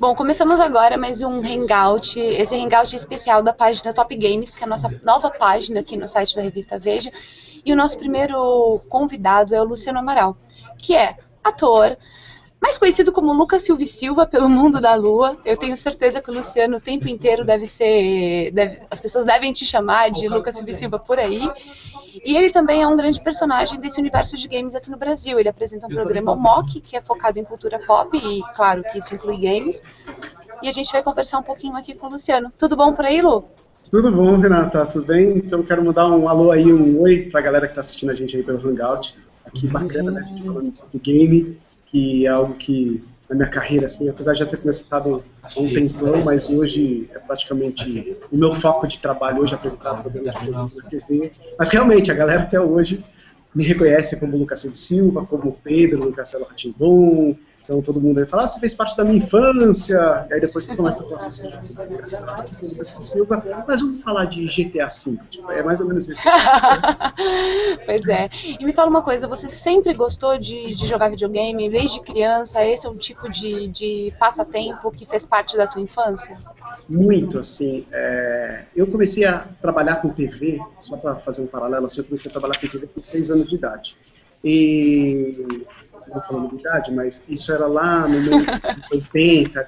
Bom, começamos agora mais um Hangout. Esse Hangout é especial da página Top Games, que é a nossa nova página aqui no site da Revista Veja. E o nosso primeiro convidado é o Luciano Amaral, que é ator, mais conhecido como Lucas Silva Silva pelo Mundo da Lua. Eu tenho certeza que o Luciano o tempo inteiro as pessoas devem te chamar de Lucas Silva Silva por aí. E ele também é um grande personagem desse universo de games aqui no Brasil. Ele apresenta um programa, o MOC, que é focado em cultura pop, e claro que isso inclui games. E a gente vai conversar um pouquinho aqui com o Luciano. Tudo bom por aí, Lu? Tudo bom, Renata, tudo bem? Então quero mandar um alô aí, um oi pra galera que tá assistindo a gente aí pelo Hangout. Que bacana, né, a gente falando sobre game, que é algo que na minha carreira, assim, apesar de já ter começado há um tempão, mas hoje é praticamente o meu foco de trabalho hoje, apresentar programas de jogos na TV. Mas realmente, a galera até hoje me reconhece como Lucas Silva, como Pedro, Lucaselo Ratimbom. Então todo mundo vai falar, ah, você fez parte da minha infância. E aí depois que começa a falar sobre Silva, mas vamos falar de GTA V. Tipo, é mais ou menos isso. Pois é. E me fala uma coisa, você sempre gostou de jogar videogame desde criança? Esse é um tipo de passatempo que fez parte da tua infância? Muito, assim. Eu comecei a trabalhar com TV, só para fazer um paralelo, assim, eu comecei a trabalhar com TV com 6 anos de idade. E... não falando de idade, mas isso era lá no meio de 80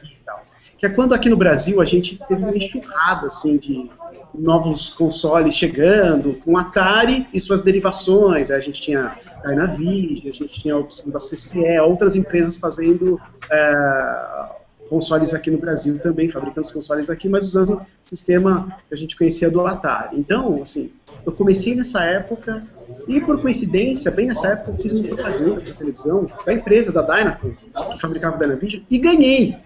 e tal. Que é quando aqui no Brasil a gente teve uma enxurrada assim, de novos consoles chegando, com Atari e suas derivações. A gente tinha a Inavig, a gente tinha a opção da CCE, outras empresas fazendo consoles aqui no Brasil também, fabricando os consoles aqui, mas usando o sistema que a gente conhecia do Atari. Então, assim, eu comecei nessa época e, por coincidência, bem nessa época, eu fiz um propaganda para televisão da empresa, da Dynacool, que fabricava o DynaVision, e ganhei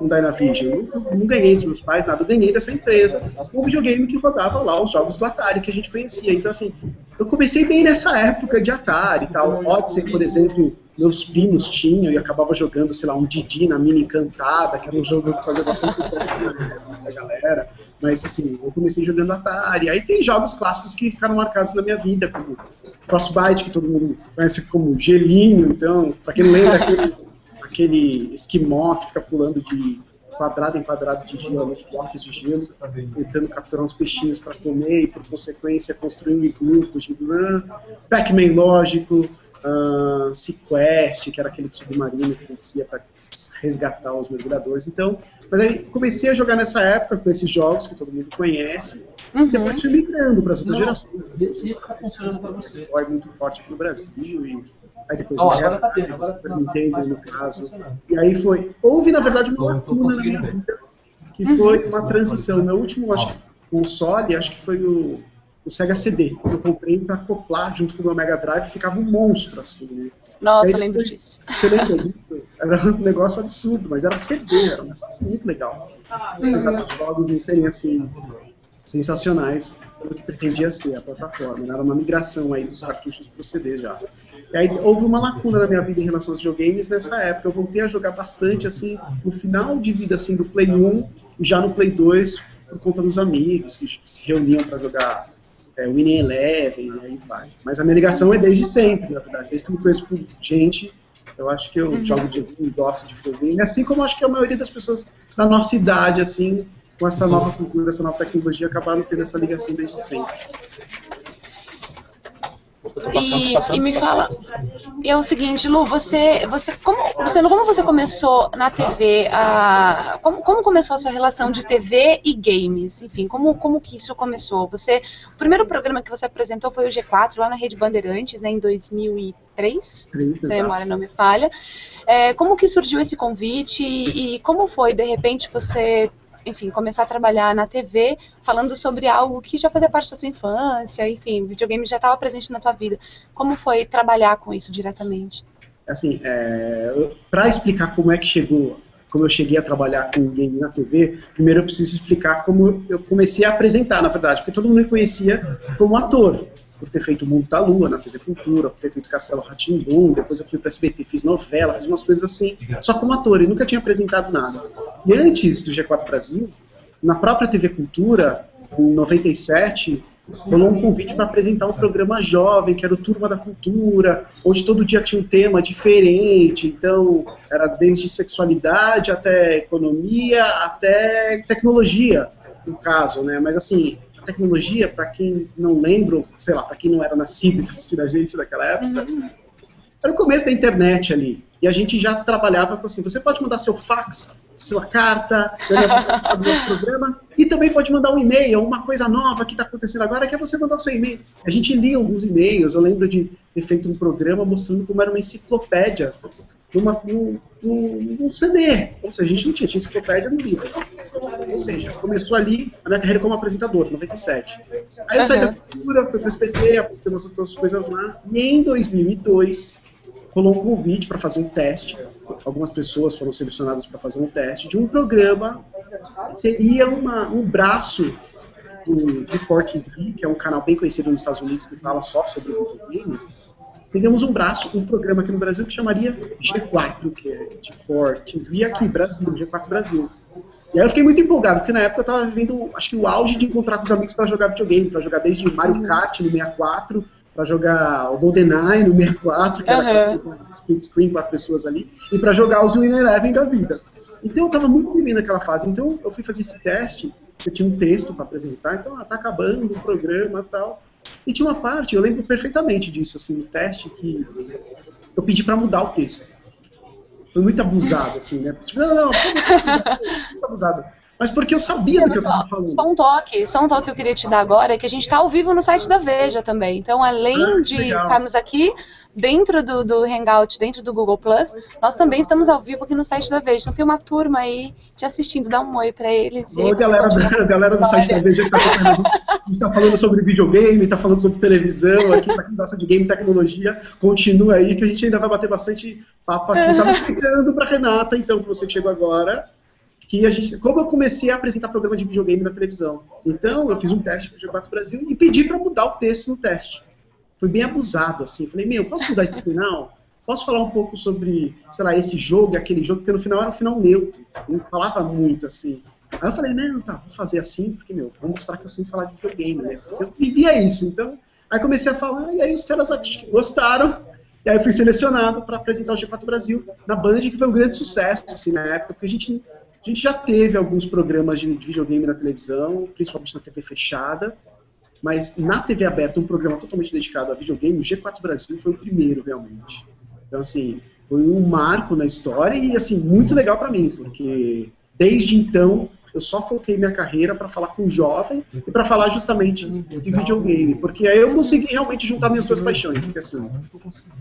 um DynaVision. Eu não ganhei dos meus pais, nada, eu ganhei dessa empresa um videogame que rodava lá os jogos do Atari que a gente conhecia. Então, assim, eu comecei bem nessa época de Atari e tal. Odyssey, por exemplo, meus primos tinham e acabava jogando, sei lá, um Didi na Mina Encantada, que era um jogo que fazia bastante sucesso da galera. Mas, assim, eu comecei jogando Atari. Aí tem jogos clássicos que ficaram marcados na minha vida, como Cross-Bite, que todo mundo conhece como Gelinho. Então, pra quem não lembra, aquele esquimó que fica pulando de quadrado em quadrado de gelo, de blocos de gelo, tentando capturar uns peixinhos para comer e, por consequência, construir um iglu, fugindo. Pac-Man, lógico. Seaquest, que era aquele submarino que descia para resgatar os mergulhadores. Então, mas aí comecei a jogar nessa época com esses jogos que todo mundo conhece, e depois fui migrando para as outras gerações. Esse está funcionando para você. Foi muito forte aqui no Brasil, e aí depois Super Nintendo, no caso. E aí foi. Houve, na verdade, uma lacuna na minha vida, que foi uma transição. Meu último, acho que, console, acho que foi o SEGA CD, que eu comprei pra acoplar junto com o meu Mega Drive, ficava um monstro, assim, né? Nossa, eu lembro disso. Era um negócio absurdo, mas era CD, era um negócio muito legal. Apesar dos jogos não serem, assim, sensacionais, pelo que pretendia ser a plataforma, né? Era uma migração aí dos cartuchos pro CD já. E aí houve uma lacuna na minha vida em relação aos videogames nessa época. Eu voltei a jogar bastante, assim, no final de vida, assim, do Play 1 e já no Play 2, por conta dos amigos que se reuniam pra jogar Winning Eleven, e aí vai. Mas a minha ligação é desde sempre, na verdade. Desde que eu me conheço por gente, eu acho que eu jogo de gosto de videogame, assim como acho que a maioria das pessoas da nossa idade, assim, com essa nova cultura, essa nova tecnologia, acabaram tendo essa ligação desde sempre. E me fala, é o seguinte, Lu, Luciano, como você começou na TV, como começou a sua relação de TV e games, enfim, como que isso começou? O primeiro programa que você apresentou foi o G4, lá na Rede Bandeirantes, né, em 2003, se a memória não me falha. Como que surgiu esse convite e como foi, de repente, você... enfim, começar a trabalhar na TV falando sobre algo que já fazia parte da tua infância, enfim, videogame já estava presente na tua vida. Como foi trabalhar com isso diretamente? Assim, para explicar como eu cheguei a trabalhar com game na TV, primeiro eu preciso explicar como eu comecei a apresentar, na verdade, porque todo mundo me conhecia como ator, por ter feito o Mundo da Lua na TV Cultura, por ter feito Castelo Rá-Tim-Bum, depois eu fui para SBT, fiz novela, fiz umas coisas assim, só como ator, e nunca tinha apresentado nada. E antes do G4 Brasil, na própria TV Cultura, em 97, rolou um convite para apresentar um programa jovem, que era o Turma da Cultura, onde todo dia tinha um tema diferente, então era desde sexualidade até economia, até tecnologia, no caso, né? Mas assim, a tecnologia, para quem não lembra, sei lá, para quem não era nascido e tá assistindo a gente naquela época, era o começo da internet ali, e a gente já trabalhava com assim, você pode mandar seu fax, sua carta, do nosso programa, e também pode mandar um e-mail, uma coisa nova que está acontecendo agora, que é você mandar o seu e-mail. A gente lia alguns e-mails, eu lembro de ter feito um programa mostrando como era uma enciclopédia, um CD, ou seja, a gente não tinha enciclopédia no livro. Ou seja, começou ali a minha carreira como apresentador, em 97. Aí eu saí da cultura, fui para o SPT, apontei umas outras coisas lá, e em 2002... rolou um convite para fazer um teste, algumas pessoas foram selecionadas para fazer um teste, de um programa que seria um braço do G4 TV, que é um canal bem conhecido nos Estados Unidos que fala só sobre o videogame. Teríamos um braço, um programa aqui no Brasil que chamaria G4, que é G4 TV aqui, Brasil, G4 Brasil. E aí eu fiquei muito empolgado, porque na época eu tava vivendo, acho que o auge de encontrar com os amigos para jogar videogame, para jogar desde Mario Kart no 64, pra jogar o GoldenEye no 64, que era split screen, 4 pessoas ali, e pra jogar os Winning Eleven da vida. Então eu tava muito vivendo aquela fase, então eu fui fazer esse teste, eu tinha um texto pra apresentar, então tá acabando o programa e tal. E tinha uma parte, eu lembro perfeitamente disso, assim, no teste, que eu pedi pra mudar o texto. Foi muito abusado, assim, né? Tipo, não, muito abusado. Mas porque eu sabia do que eu estava falando. Só um toque que eu queria te dar agora é que a gente está ao vivo no site da Veja também. Então, além de estarmos aqui dentro do Hangout, dentro do Google+, nós também estamos ao vivo aqui no site da Veja. Então, tem uma turma aí te assistindo. Dá um oi para eles. Boa, galera do site da Veja que está falando sobre videogame, está falando sobre televisão, aqui para quem gosta de game e tecnologia, continua aí que a gente ainda vai bater bastante papo aqui. Estava explicando para Renata, então, que você chegou agora, que a gente, como eu comecei a apresentar programa de videogame na televisão. Então, eu fiz um teste pro G4 Brasil e pedi para mudar o texto no teste. Fui bem abusado, assim. Falei, meu, posso mudar isso no final? Posso falar um pouco sobre, sei lá, esse jogo e aquele jogo? Porque no final era um final neutro. Não falava muito, assim. Aí eu falei, não, tá, vou fazer assim, porque, meu, vou mostrar que eu sei falar de videogame, né? Porque eu vivia isso, então... Aí comecei a falar, e aí os caras gostaram. E aí eu fui selecionado para apresentar o G4 Brasil na Band, que foi um grande sucesso, assim, na época, porque a gente já teve alguns programas de videogame na televisão, principalmente na TV fechada, mas na TV aberta, um programa totalmente dedicado a videogame, o G4 Brasil foi o primeiro, realmente. Então, assim, foi um marco na história e, assim, muito legal pra mim, porque desde então eu só foquei minha carreira pra falar com o jovem e pra falar justamente de videogame, porque aí eu consegui realmente juntar minhas duas paixões, porque, assim,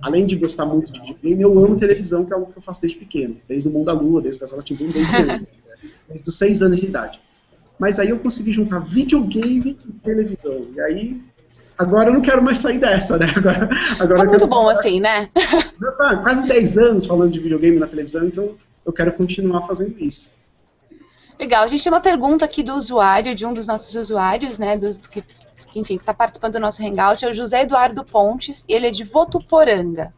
além de gostar muito de videogame, eu amo televisão, que é algo que eu faço desde pequeno, desde o Mundo da Lua, desde o Casal Latibum, desde os 6 anos de idade. Mas aí eu consegui juntar videogame e televisão. E aí, agora eu não quero mais sair dessa, né? Agora tá muito bom assim, né? Já tá quase 10 anos falando de videogame na televisão, então eu quero continuar fazendo isso. Legal, a gente tem uma pergunta aqui do usuário, de um dos nossos usuários, né, que está participando do nosso Hangout, é o José Eduardo Pontes, ele é de Votuporanga.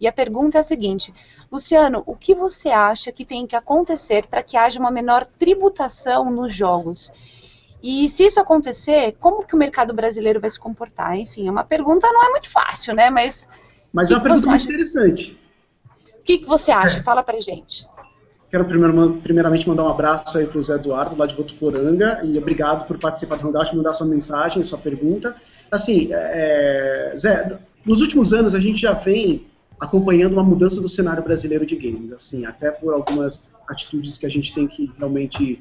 E a pergunta é a seguinte: Luciano, o que você acha que tem que acontecer para que haja uma menor tributação nos jogos? E se isso acontecer, como que o mercado brasileiro vai se comportar? Enfim, é uma pergunta, não é muito fácil, né, mas é uma pergunta muito interessante. O que você acha? Fala pra gente. Quero primeiramente mandar um abraço aí para o Zé Eduardo, lá de Votuporanga, e obrigado por participar do Hangout, mandar sua mensagem, sua pergunta. Assim, Zé, nos últimos anos a gente já vem acompanhando uma mudança do cenário brasileiro de games, assim, até por algumas atitudes que a gente tem que realmente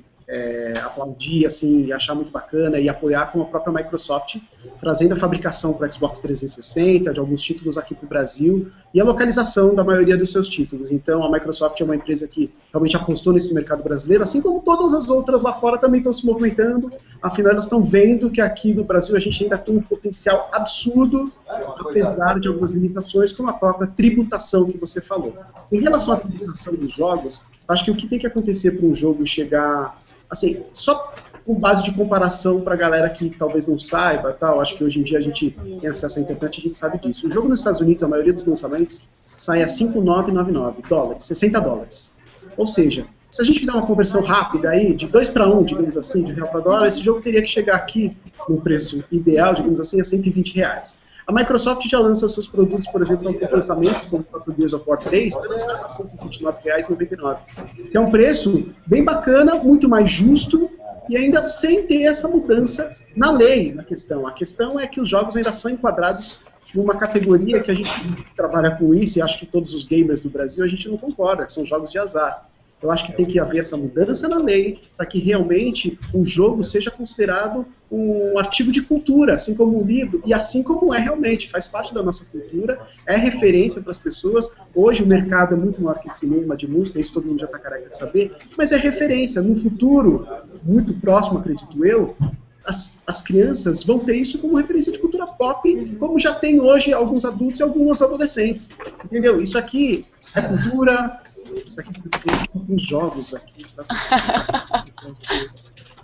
aplaudir, assim, e achar muito bacana, e apoiar, como a própria Microsoft, trazendo a fabricação para o Xbox 360, de alguns títulos aqui para o Brasil, e a localização da maioria dos seus títulos. Então, a Microsoft é uma empresa que realmente apostou nesse mercado brasileiro, assim como todas as outras lá fora também estão se movimentando, afinal elas estão vendo que aqui no Brasil a gente ainda tem um potencial absurdo, apesar de algumas limitações, como a própria tributação que você falou. Em relação à tributação dos jogos, acho que o que tem que acontecer para um jogo chegar, assim, só com base de comparação para a galera que talvez não saiba, tal, acho que hoje em dia a gente tem acesso à internet e a gente sabe disso. O jogo nos Estados Unidos, a maioria dos lançamentos, sai a $5,999, 60 dólares. Ou seja, Se a gente fizer uma conversão rápida aí, de 2 para 1, digamos assim, de real para dólar, esse jogo teria que chegar aqui no preço ideal, digamos assim, a R$120. A Microsoft já lança seus produtos, por exemplo, em alguns lançamentos, como o próprio Gears of War 3, foi lançado a R$129,99. É um preço bem bacana, muito mais justo, e ainda sem ter essa mudança na lei, na questão. A questão é que os jogos ainda são enquadrados numa categoria que a gente trabalha com isso, e acho que todos os gamers do Brasil, a gente não concorda, que são jogos de azar. Eu acho que tem que haver essa mudança na lei para que realmente o jogo seja considerado um artigo de cultura, assim como um livro, e assim como é realmente, faz parte da nossa cultura, é referência para as pessoas. Hoje o mercado é muito maior que de cinema, de música, isso todo mundo já está careca de saber, mas é referência. No futuro, muito próximo, acredito eu, as crianças vão ter isso como referência de cultura pop, como já tem hoje alguns adultos e alguns adolescentes. Entendeu? Isso aqui é cultura... Isso aqui tem uns jogos aqui.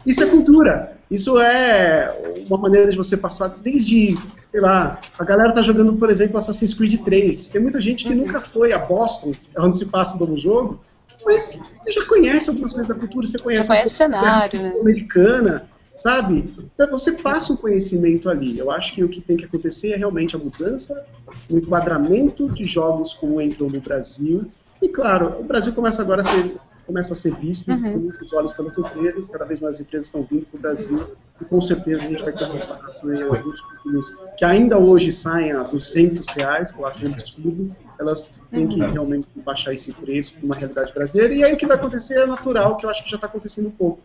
Isso é cultura. Isso é uma maneira de você passar desde, sei lá, a galera tá jogando, por exemplo, Assassin's Creed 3. Tem muita gente que nunca foi a Boston, onde se passa todo o jogo, mas você já conhece algumas coisas da cultura, você conhece o cenário, né? Americana, sabe? Então você passa um conhecimento ali. Eu acho que o que tem que acontecer é realmente a mudança no enquadramento de jogos como entrou no Brasil. E claro, o Brasil começa agora a ser visto com muitos olhos pelas empresas, cada vez mais empresas estão vindo para o Brasil, e com certeza a gente vai ter uma comparação em alguns títulos que ainda hoje saem a R$200, que eu acho um absurdo, elas têm que realmente baixar esse preço para uma realidade brasileira, e aí o que vai acontecer é natural, que eu acho que já está acontecendo um pouco.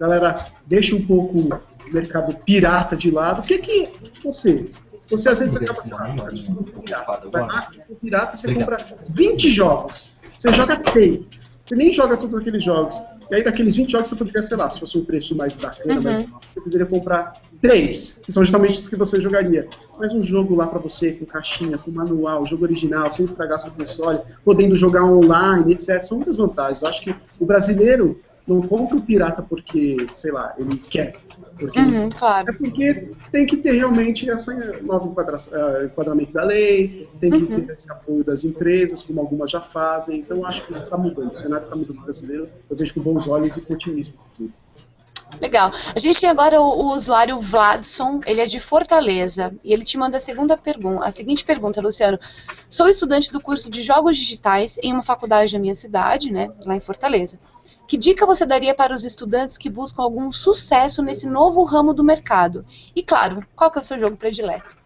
Galera, deixa um pouco o mercado pirata de lado, o que que você... Você às vezes acaba sendo pirata. Você vai lá, pirata, você compra 20 jogos. Você joga 3. Você nem joga todos aqueles jogos. E aí daqueles 20 jogos você poderia, sei lá, se fosse um preço mais bacana, mais, você poderia comprar 3, que são justamente os que você jogaria. Mas um jogo lá pra você, com caixinha, com manual, jogo original, sem estragar seu console, podendo jogar online, etc. São muitas vantagens. Eu acho que o brasileiro não compra o pirata porque, sei lá, ele quer. Porque claro. É porque tem que ter realmente esse novo enquadramento da lei, tem que ter esse apoio das empresas, como algumas já fazem. Então, acho que isso está mudando. O cenário está mudando brasileiro. Eu vejo com bons olhos e com otimismo no futuro. Legal. A gente tem agora o usuário Vladson, ele é de Fortaleza, e ele te manda a seguinte pergunta, Luciano. Sou estudante do curso de Jogos Digitais em uma faculdade da minha cidade, né, lá em Fortaleza. Que dica você daria para os estudantes que buscam algum sucesso nesse novo ramo do mercado? E claro, qual que é o seu jogo predileto?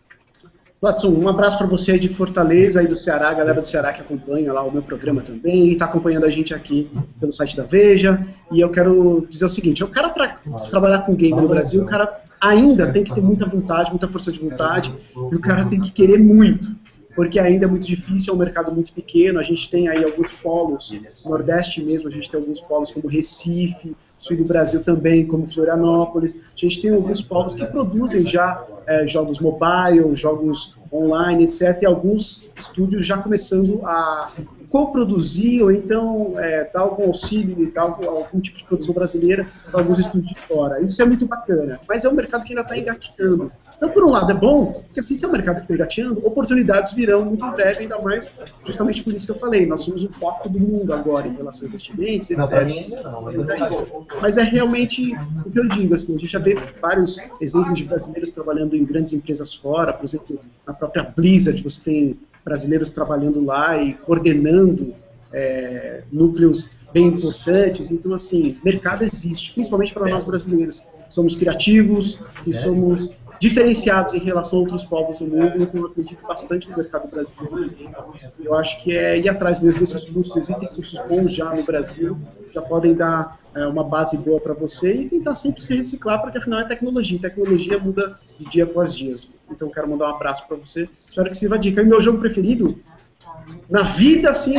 Vladson, um abraço para você de Fortaleza e do Ceará, a galera do Ceará que acompanha lá o meu programa também, e está acompanhando a gente aqui pelo site da Veja, e eu quero dizer o seguinte, o cara para trabalhar com game no Brasil, o cara ainda tem que ter muita vontade, muita força de vontade, e o cara tem que querer muito. Porque ainda é muito difícil, é um mercado muito pequeno, a gente tem aí alguns polos, no Nordeste mesmo, a gente tem alguns polos como Recife, Sul do Brasil também, como Florianópolis, a gente tem alguns polos que produzem já jogos mobile, jogos online, etc, e alguns estúdios já começando a coproduzir, ou então dar algum auxílio, dar algum tipo de produção brasileira para alguns estúdios de fora. Isso é muito bacana, mas é um mercado que ainda está engatinhando. Então, por um lado, é bom, porque assim, se é um mercado que está engatinhando, oportunidades virão muito em breve, ainda mais justamente por isso que eu falei, nós somos o foco do mundo agora em relação a investimentos, etc. Mas é realmente o que eu digo, assim, a gente já vê vários exemplos de brasileiros trabalhando em grandes empresas fora, por exemplo, na própria Blizzard, você tem brasileiros trabalhando lá e coordenando núcleos bem importantes. Então, assim, mercado existe, principalmente para nós brasileiros. Somos criativos e somos diferenciados em relação a outros povos do mundo, então eu acredito bastante no mercado brasileiro. Eu acho que é ir atrás mesmo desses cursos, existem cursos bons já no Brasil, já podem dar uma base boa para você e tentar sempre se reciclar, porque afinal é tecnologia, tecnologia muda de dia após dia. Então eu quero mandar um abraço para você, espero que sirva a dica. E meu jogo preferido, na vida, assim...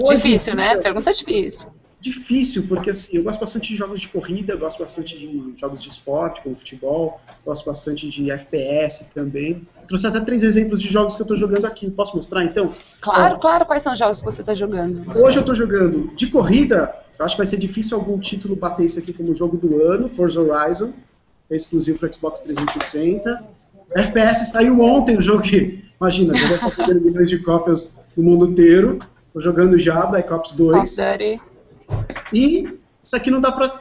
hoje, difícil, né? Pergunta difícil. Difícil, porque assim, eu gosto bastante de jogos de corrida, gosto bastante de jogos de esporte, como futebol, gosto bastante de FPS também. Trouxe até 3 exemplos de jogos que eu tô jogando aqui, posso mostrar então? Claro, claro, quais são os jogos que você tá jogando? Hoje eu tô jogando de corrida, eu acho que vai ser difícil algum título bater isso aqui como jogo do ano, Forza Horizon, é exclusivo para Xbox 360. FPS saiu ontem, o jogo que, imagina, já deve estar vendendo milhões de cópias no mundo inteiro, tô jogando já, Black Ops 2. E isso aqui não dá pra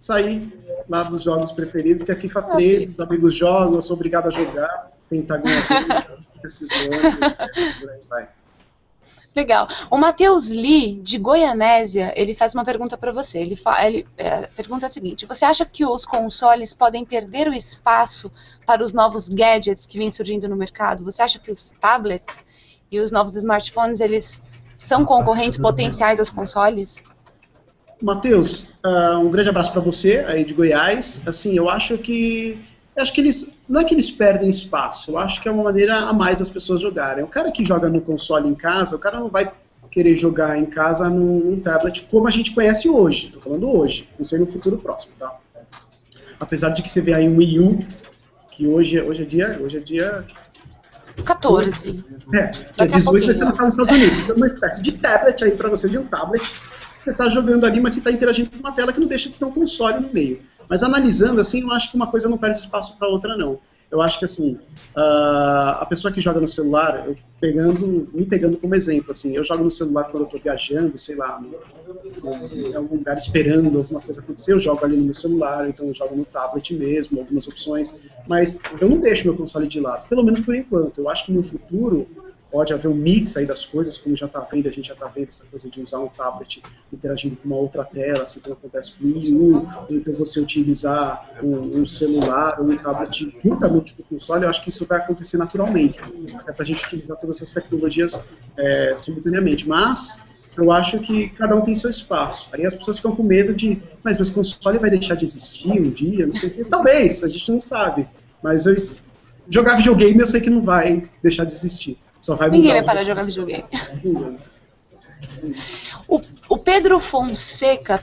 sair lá dos jogos preferidos, que é FIFA 13, os amigos jogam, eu sou obrigado a jogar, tentar ganhar jogo, esses jogos, vai. Legal. O Matheus Lee, de Goianésia, ele faz uma pergunta para você. Ele pergunta a seguinte: você acha que os consoles podem perder o espaço para os novos gadgets que vêm surgindo no mercado? Você acha que os tablets e os novos smartphones, eles são concorrentes potenciais aos consoles? Matheus, um grande abraço para você, aí de Goiás. Assim, eu acho que eles, não é que eles perdem espaço, eu acho que é uma maneira a mais das pessoas jogarem. O cara que joga no console em casa, o cara não vai querer jogar em casa num tablet como a gente conhece hoje, tô falando hoje, não sei no futuro próximo, tá? Apesar de que você vê aí um Wii U, que hoje é dia... 14. É, dia 18 vai ser lançado nos Estados Unidos, então é uma espécie de tablet aí pra você, de um tablet, você tá jogando ali, mas você tá interagindo com uma tela que não deixa de ter um console no meio. Mas analisando, assim, eu acho que uma coisa não perde espaço para outra, não. Eu acho que, assim, a pessoa que joga no celular, me pegando como exemplo, assim, eu jogo no celular quando eu estou viajando, sei lá, em algum lugar esperando alguma coisa acontecer, eu jogo ali no meu celular, então eu jogo no tablet mesmo, algumas opções, mas eu não deixo meu console de lado, pelo menos por enquanto. Eu acho que no futuro pode haver um mix aí das coisas, como já está vendo, a gente já está vendo essa coisa de usar um tablet interagindo com uma outra tela, assim como acontece com o Wii U, então você utilizar um celular ou um tablet juntamente com o console, eu acho que isso vai acontecer naturalmente, até para a gente utilizar todas essas tecnologias simultaneamente, mas eu acho que cada um tem seu espaço, aí as pessoas ficam com medo de, mas o console vai deixar de existir um dia, não sei o quê, talvez, a gente não sabe, mas jogar videogame eu sei que não vai deixar de existir. Ninguém vai parar de jogar videogame. O Pedro Fonseca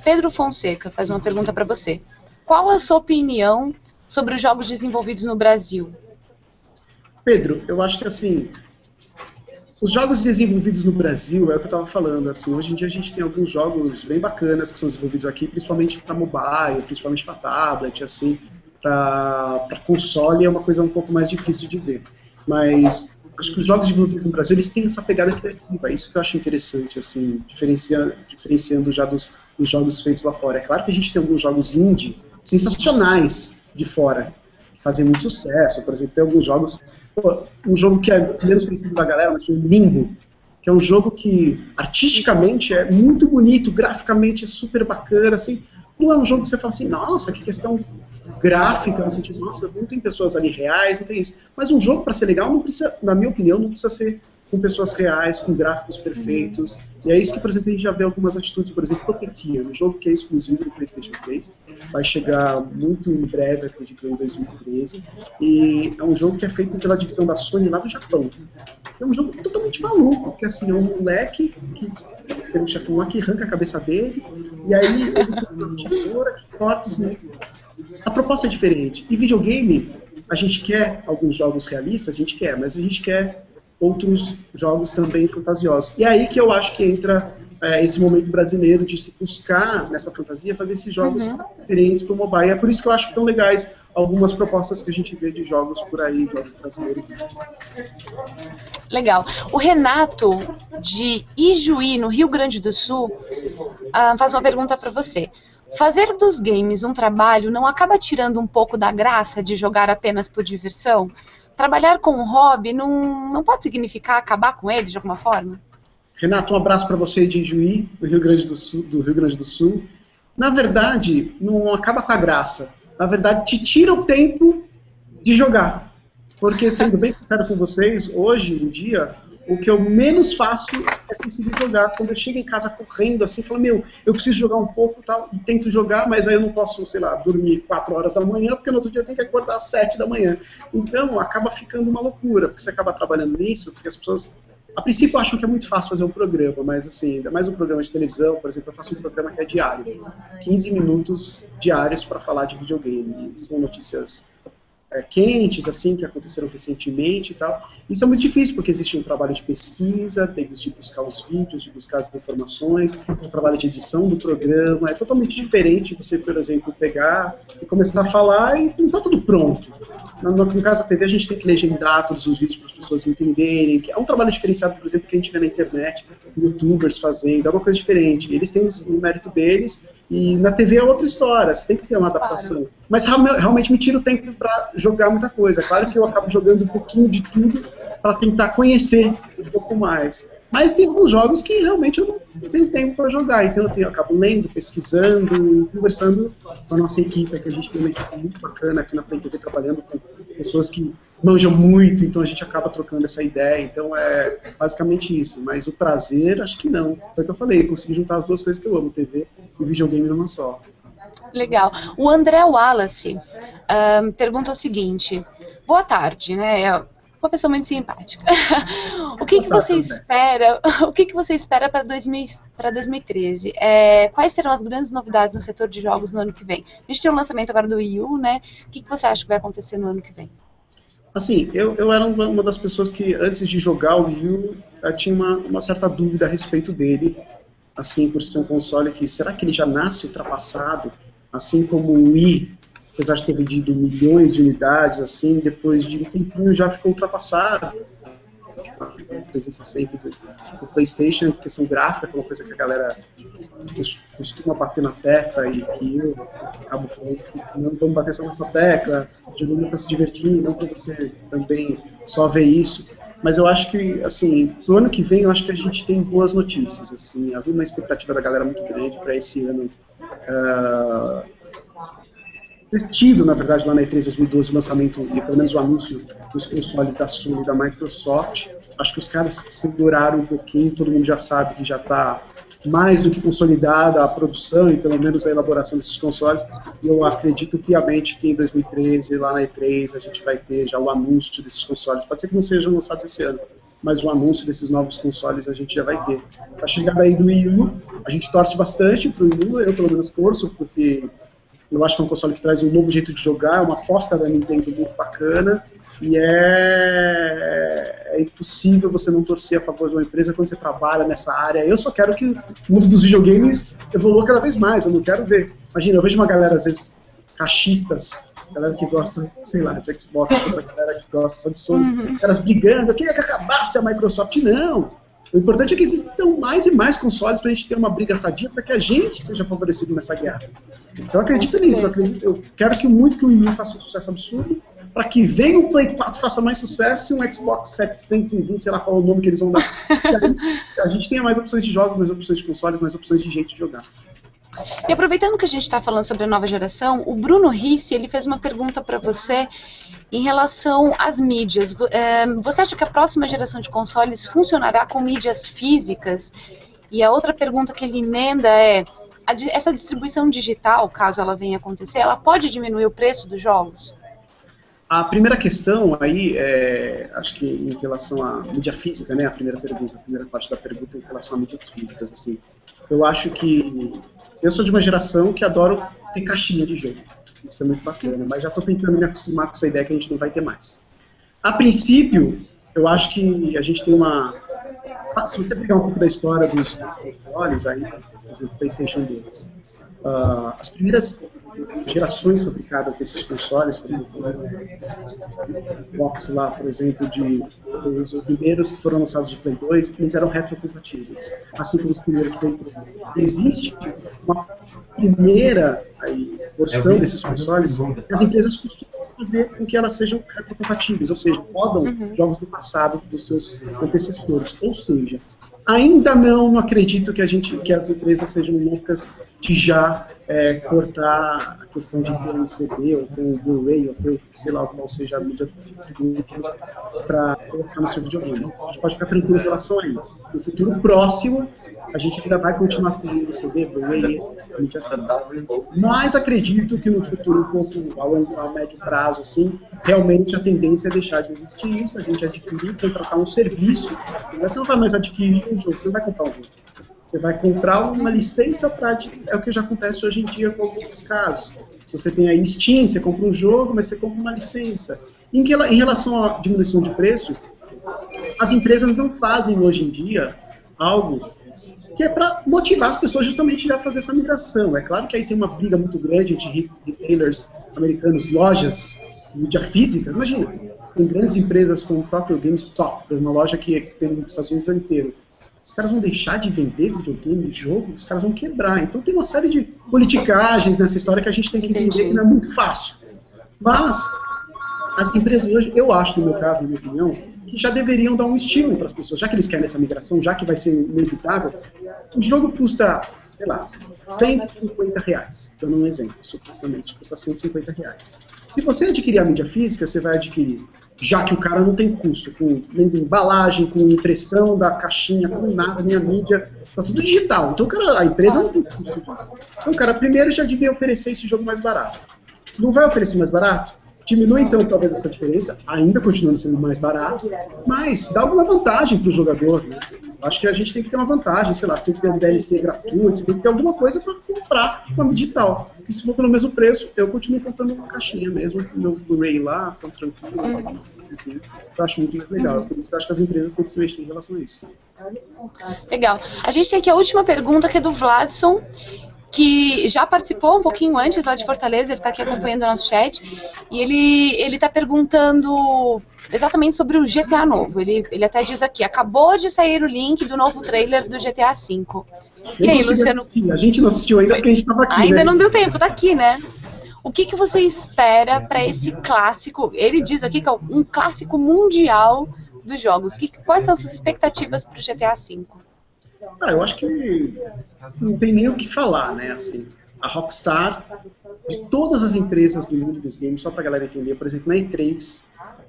faz uma pergunta para você. Qual a sua opinião sobre os jogos desenvolvidos no Brasil? Pedro, eu acho que assim, os jogos desenvolvidos no Brasil, é o que eu estava falando, assim, hoje em dia a gente tem alguns jogos bem bacanas que são desenvolvidos aqui, principalmente para mobile, principalmente para tablet, assim, para console é uma coisa um pouco mais difícil de ver, mas acho que os jogos desenvolvidos no Brasil, eles têm essa pegada criativa, é isso que eu acho interessante, assim, diferenciando já dos jogos feitos lá fora. É claro que a gente tem alguns jogos indie sensacionais de fora, que fazem muito sucesso, por exemplo, tem alguns jogos, um jogo que é menos conhecido da galera, mas foi Limbo, que é um jogo que artisticamente é muito bonito, graficamente é super bacana, assim, não é um jogo que você fala assim, nossa, que questão gráfica, no sentido, nossa, não tem pessoas ali reais, não tem isso. Mas um jogo, para ser legal, não precisa, na minha opinião, não precisa ser com pessoas reais, com gráficos perfeitos. E é isso que, por exemplo, a gente já vê algumas atitudes, por exemplo, Puppeteer, um jogo que é exclusivo do PlayStation 3, vai chegar muito em breve, acredito, em 2013, e é um jogo que é feito pela divisão da Sony lá do Japão. É um jogo totalmente maluco, porque assim, é um moleque que tem um chefão lá que arranca a cabeça dele, e aí ele tem uma tesoura que corta os negros. A proposta é diferente. E videogame, a gente quer alguns jogos realistas, a gente quer, mas a gente quer outros jogos também fantasiosos. E é aí que eu acho que entra esse momento brasileiro de se buscar nessa fantasia, fazer esses jogos diferentes para o mobile. É por isso que eu acho que estão legais algumas propostas que a gente vê de jogos por aí, jogos brasileiros. Legal. O Renato, de Ijuí, no Rio Grande do Sul, faz uma pergunta para você. Fazer dos games um trabalho não acaba tirando um pouco da graça de jogar apenas por diversão? Trabalhar com um hobby não pode significar acabar com ele de alguma forma? Renato, um abraço para você de Ijuí, do Rio Grande do Sul. Na verdade, não acaba com a graça. Na verdade, te tira o tempo de jogar. Porque, sendo bem sincero com vocês, hoje em dia, o que eu menos faço é conseguir jogar. Quando eu chego em casa correndo assim, falo, meu, eu preciso jogar um pouco e tal, e tento jogar, mas aí eu não posso, sei lá, dormir 4 horas da manhã, porque no outro dia eu tenho que acordar às 7 da manhã. Então, acaba ficando uma loucura, porque você acaba trabalhando nisso, porque as pessoas, a princípio, acham que é muito fácil fazer um programa, mas assim, ainda mais um programa de televisão, por exemplo, eu faço um programa que é diário, 15 minutos diários para falar de videogame, são notícias quentes, assim, que aconteceram recentemente e tal. Isso é muito difícil, porque existe um trabalho de pesquisa, tem que buscar os vídeos, de buscar as informações, um trabalho de edição do programa, é totalmente diferente você, por exemplo, pegar e começar a falar e não tá tudo pronto. No caso da TV, a gente tem que legendar todos os vídeos para as pessoas entenderem, que é um trabalho diferenciado, por exemplo, que a gente vê na internet, youtubers fazendo, é uma coisa diferente. Eles têm o mérito deles e na TV é outra história, você tem que ter uma adaptação. Claro. Mas realmente me tira o tempo para jogar muita coisa. Claro que eu acabo jogando um pouquinho de tudo para tentar conhecer um pouco mais. Mas tem alguns jogos que realmente eu não tenho tempo para jogar, então eu acabo lendo, pesquisando, conversando com a nossa equipe, que a gente tem uma equipe muito bacana aqui na Play TV, trabalhando com pessoas que manjam muito, então a gente acaba trocando essa ideia, então é basicamente isso. Mas o prazer, acho que não. Foi o que eu falei, eu consegui juntar as duas coisas que eu amo, TV e videogame numa só. Legal. O André Wallace pergunta o seguinte, boa tarde, né? Uma pessoa muito simpática. O que você espera? O que você espera para 2013? Quais serão as grandes novidades no setor de jogos no ano que vem? A gente tem um lançamento agora do Wii U, né? O que você acha que vai acontecer no ano que vem? Assim, eu era uma das pessoas que antes de jogar o Wii U, eu tinha uma certa dúvida a respeito dele, assim, por ser um console que, será que ele já nasce ultrapassado, assim como o Wii? Apesar de ter vendido milhões de unidades, assim, depois de um tempinho já ficou ultrapassado. O 360 do PlayStation, questão gráfica, que é uma coisa que a galera costuma bater na tecla e que eu acabo falando que não vamos bater só nessa tecla, jogando para se divertir, não para você também só ver isso. Mas eu acho que, assim, no ano que vem eu acho que a gente tem boas notícias, assim, havia uma expectativa da galera muito grande para esse ano. Tido, na verdade, lá na E3 2012, o lançamento, e pelo menos o anúncio dos consoles da Sony e da Microsoft. Acho que os caras seguraram um pouquinho, todo mundo já sabe que já está mais do que consolidada a produção e pelo menos a elaboração desses consoles. E eu acredito piamente que em 2013, lá na E3, a gente vai ter já o anúncio desses consoles. Pode ser que não sejam lançados esse ano, mas o anúncio desses novos consoles a gente já vai ter. A chegada aí do Wii U, a gente torce bastante para o Wii U, eu pelo menos torço, porque... eu acho que é um console que traz um novo jeito de jogar, é uma aposta da Nintendo muito bacana, e é impossível você não torcer a favor de uma empresa quando você trabalha nessa área. Eu só quero que o mundo dos videogames evolua cada vez mais, eu não quero ver. Imagina, eu vejo uma galera, às vezes, cachistas, galera que gosta, sei lá, de Xbox, outra galera que gosta só de Sony, caras brigando, eu queria que acabasse a Microsoft, não! O importante é que existam mais e mais consoles para a gente ter uma briga sadia, para que a gente seja favorecido nessa guerra. Então eu acredito nisso, eu quero que muito que o Wii U faça um sucesso absurdo, para que venha o Play 4 faça mais sucesso e um Xbox 720, sei lá qual é o nome que eles vão dar. A gente tenha mais opções de jogos, mais opções de consoles, mais opções de jeito de jogar. E aproveitando que a gente está falando sobre a nova geração, o Bruno Rissi, ele fez uma pergunta para você em relação às mídias. Você acha que a próxima geração de consoles funcionará com mídias físicas? E a outra pergunta que ele emenda é, essa distribuição digital, caso ela venha acontecer, ela pode diminuir o preço dos jogos? A primeira questão aí, acho que em relação à mídia física, né, a primeira parte da pergunta em relação a mídias físicas, assim, eu acho que... eu sou de uma geração que adoro ter caixinha de jogo, isso é muito bacana, mas já estou tentando me acostumar com essa ideia que a gente não vai ter mais. A princípio, eu acho que a gente tem uma... se você pegar um pouco da história dos consoles, aí, do PlayStation 2, as primeiras gerações fabricadas desses consoles, por exemplo, o Xbox lá, por exemplo, os primeiros que foram lançados de Play 2, eles eram retrocompatíveis, assim como os primeiros Play 3. Existe uma primeira porção desses consoles que as empresas costumam fazer com que elas sejam retrocompatíveis, ou seja, rodam jogos do passado dos seus antecessores, ou seja, ainda não acredito que as empresas sejam loucas de já cortar a questão de ter um CD ou ter um Blu-ray ou ter, sei lá, qual seja a mídia para colocar no seu videogame. A gente pode ficar tranquilo em relação a isso. No futuro próximo, a gente ainda vai continuar tendo CD, Blu-ray, mas acredito que no futuro, a médio prazo, assim, realmente a tendência é deixar de existir isso, a gente adquirir, contratar um serviço, você não vai mais adquirir um jogo, você não vai comprar um jogo. Você vai comprar uma licença para... é o que já acontece hoje em dia com alguns casos. Se você tem a Steam, você compra um jogo, mas você compra uma licença. Em relação à diminuição de preço, as empresas não fazem hoje em dia algo que é para motivar as pessoas justamente a fazer essa migração. É claro que aí tem uma briga muito grande entre retailers americanos, lojas, mídia física. Imagina, tem grandes empresas como o próprio GameStop, uma loja que tem nos Estados Unidos inteiro. Os caras vão deixar de vender videogame, jogo, os caras vão quebrar. Então tem uma série de politicagens nessa história que a gente tem que entender que não é muito fácil. Mas as empresas hoje, eu acho, no meu caso, na minha opinião, que já deveriam dar um estímulo para as pessoas, já que eles querem essa migração, já que vai ser inevitável. O jogo custa, sei lá, R$150, dando um exemplo, supostamente, custa R$150. Se você adquirir a mídia física, você vai adquirir, já que o cara não tem custo, com embalagem, com impressão da caixinha, com nada, nem a mídia, tá tudo digital, então o cara, a empresa não tem custo. Então o cara primeiro já devia oferecer esse jogo mais barato. Não vai oferecer mais barato? Diminui então talvez essa diferença, ainda continuando sendo mais barato, mas dá alguma vantagem para o jogador, né? Acho que a gente tem que ter uma vantagem, sei lá, você tem que ter um DLC gratuito, você tem que ter alguma coisa para comprar uma digital. Porque se for pelo mesmo preço, eu continuo comprando uma caixinha mesmo, meu Blu-ray lá, tão tranquilo, assim, eu acho muito mais legal. Por isso que eu acho que as empresas têm que se mexer em relação a isso. Legal. A gente tem aqui a última pergunta, que é do Vladson, que já participou um pouquinho antes lá de Fortaleza, ele está aqui acompanhando o nosso chat, e ele está perguntando exatamente sobre o GTA novo. Ele até diz aqui, acabou de sair o link do novo trailer do GTA V. E aí, Luciano? A gente não assistiu ainda porque a gente estava aqui, ainda né? Não deu tempo, tá aqui, né? O que você espera para esse clássico? Ele diz aqui que é um clássico mundial dos jogos. Quais são as suas expectativas para o GTA V? Ah, eu acho que não tem nem o que falar, né, assim, a Rockstar, de todas as empresas do mundo dos games, só pra galera entender, por exemplo, na E3,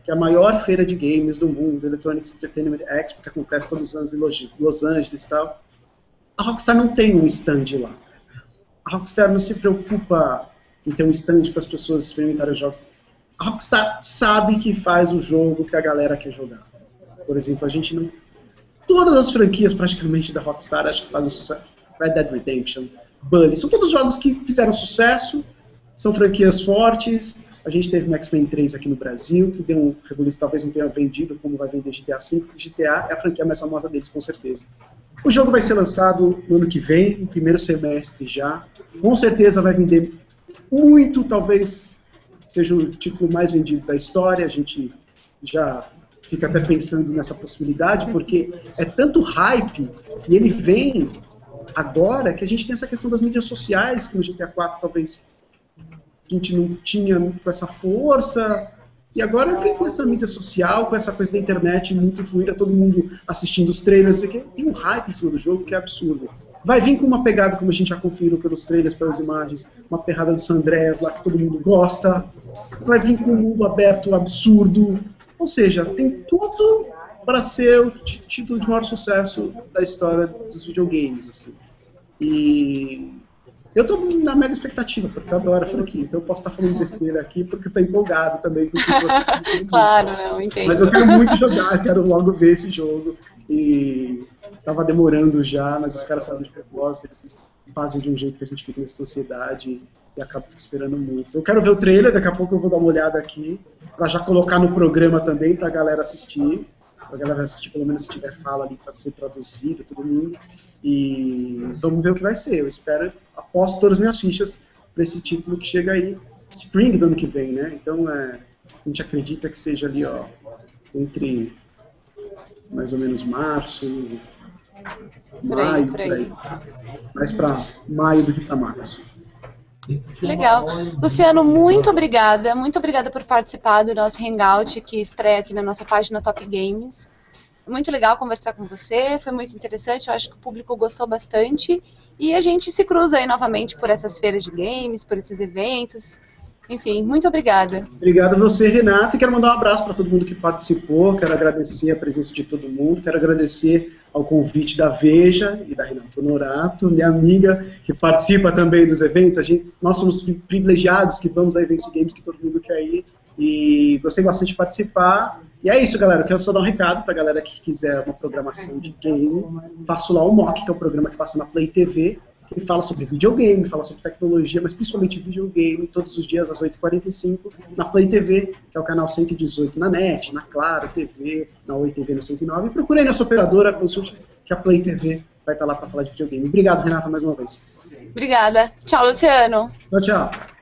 que é a maior feira de games do mundo, Electronic Entertainment Expo, que acontece todos os anos em Los Angeles e tal, a Rockstar não tem um stand lá. A Rockstar não se preocupa em ter um stand para as pessoas experimentarem os jogos. A Rockstar sabe que faz o jogo que a galera quer jogar. Por exemplo, a gente não... Todas as franquias, praticamente, da Rockstar, acho que fazem sucesso. Red Dead Redemption, Bully, são todos jogos que fizeram sucesso, são franquias fortes. A gente teve Max Payne 3 aqui no Brasil, que deu um rebuliço, talvez não tenha vendido como vai vender GTA V. GTA é a franquia mais famosa deles, com certeza. O jogo vai ser lançado no ano que vem, no primeiro semestre já. Com certeza vai vender muito, talvez seja o título mais vendido da história. A gente já... fica até pensando nessa possibilidade, porque é tanto hype, e ele vem agora, que a gente tem essa questão das mídias sociais, que no GTA IV talvez a gente não tinha com essa força, e agora vem com essa mídia social, com essa coisa da internet muito fluida, todo mundo assistindo os trailers, tem um hype em cima do jogo que é absurdo. Vai vir com uma pegada, como a gente já conferiu pelos trailers, pelas imagens, uma pegada do San Andreas lá, que todo mundo gosta, vai vir com um mundo aberto absurdo. Ou seja, tem tudo para ser o título de maior sucesso da história dos videogames, assim. E eu tô na mega expectativa, porque eu adoro a franquia, então eu posso estar falando besteira aqui, porque eu tô empolgado também com o que claro, não, entendo. Mas eu quero muito jogar, quero logo ver esse jogo, e tava demorando já, mas os caras fazem de propósito, eles fazem de um jeito que a gente fica nessa ansiedade, e acabo esperando muito. Eu quero ver o trailer, daqui a pouco eu vou dar uma olhada aqui, pra já colocar no programa também, pra galera assistir. Pra galera assistir, pelo menos se tiver fala ali, pra ser traduzido, todo mundo. E vamos ver o que vai ser. Eu espero, aposto todas as minhas fichas pra esse título que chega aí, Spring do ano que vem, né? Então, a gente acredita que seja ali, ó, entre mais ou menos março, maio, por aí. Mais pra maio do que pra março. Legal. Luciano, muito obrigada por participar do nosso Hangout, que estreia aqui na nossa página Top Games. Muito legal conversar com você, foi muito interessante, eu acho que o público gostou bastante, e a gente se cruza aí novamente por essas feiras de games, por esses eventos, enfim, muito obrigada. Obrigado a você, Renato, e quero mandar um abraço para todo mundo que participou, quero agradecer a presença de todo mundo, quero agradecer ao convite da Veja e da Renata Honorato, minha amiga, que participa também dos eventos. Nós somos privilegiados que vamos a eventos de games que todo mundo quer ir, e gostei bastante de participar. E é isso, galera, eu quero só dar um recado para a galera que quiser uma programação de game. Faço lá o Mock, que é um programa que passa na Play TV, que fala sobre videogame, fala sobre tecnologia, mas principalmente videogame, todos os dias às 8h45, na Play TV, que é o canal 118 na NET, na Claro TV, na Oi TV no 109. Procure aí nessa operadora, consulte, que a Play TV vai estar lá para falar de videogame. Obrigado, Renata, mais uma vez. Obrigada. Tchau, Luciano. Tchau, tchau.